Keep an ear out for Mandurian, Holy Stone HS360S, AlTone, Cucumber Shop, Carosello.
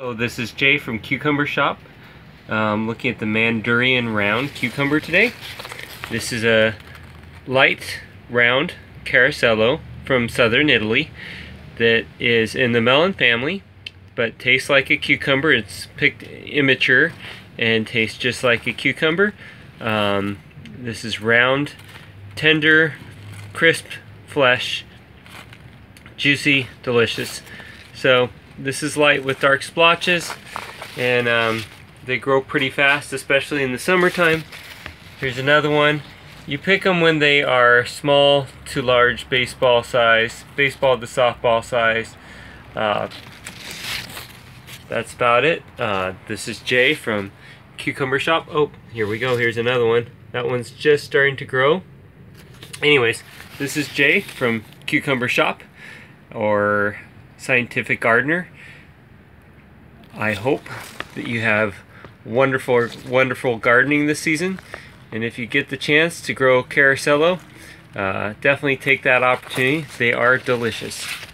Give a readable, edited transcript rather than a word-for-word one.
Hello, this is Jay from Cucumber Shop. Looking at the Mandurian round cucumber today. This is a light round Carosello from southern Italy that is in the melon family, but tastes like a cucumber. It's picked immature and tastes just like a cucumber. This is round, tender, crisp flesh, juicy, delicious. So this is light with dark splotches, and they grow pretty fast, especially in the summertime. Here's another one. You pick them when they are small to large, baseball size, baseball to softball size. That's about it. This is Jay from Cucumber Shop. Oh, here we go. Here's another one. That one's just starting to grow. Anyways, this is Jay from Cucumber Shop, or Scientific Gardener. I hope that you have wonderful gardening this season, and if you get the chance to grow Carosello, definitely take that opportunity. They are delicious.